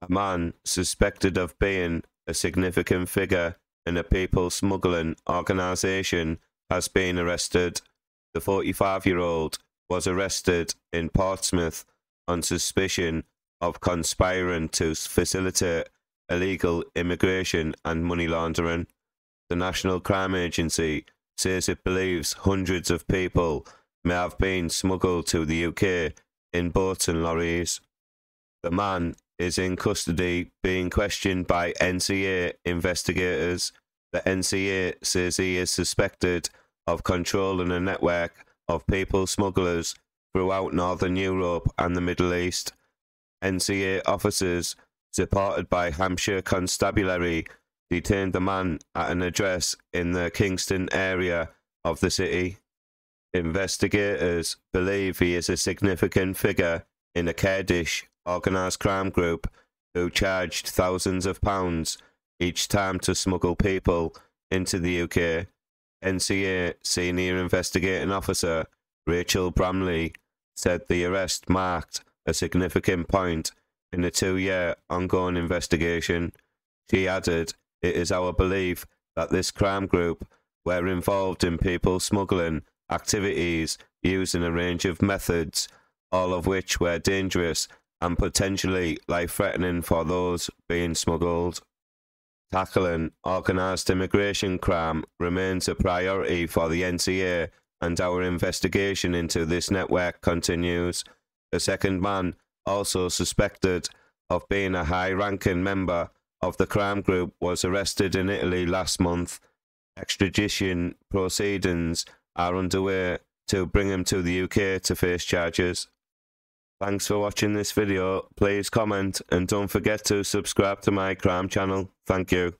a man suspected of being a significant figure in a people smuggling organization has been arrested. The 45-year-old was arrested in Portsmouth on suspicion of conspiring to facilitate illegal immigration and money laundering. The National Crime Agency says it believes hundreds of people may have been smuggled to the UK in boats and lorries. The man is in custody, being questioned by NCA investigators. The NCA says he is suspected of controlling a network of people smugglers throughout Northern Europe and the Middle East. NCA officers, supported by Hampshire Constabulary, detained the man at an address in the Kingston area of the city. Investigators believe he is a significant figure in a Kurdish organised crime group who charged thousands of pounds each time to smuggle people into the UK. NCA Senior Investigating Officer Rachel Bramley said the arrest marked a significant point in a 2-year ongoing investigation. She added, "It is our belief that this crime group were involved in people smuggling activities using a range of methods, all of which were dangerous and potentially life-threatening for those being smuggled." Tackling organised immigration crime remains a priority for the NCA, and our investigation into this network continues. A second man, also suspected of being a high-ranking member of the crime group, was arrested in Italy last month. Extradition proceedings are underway to bring him to the UK to face charges. Thanks for watching this video. Please comment and don't forget to subscribe to my crime channel. Thank you.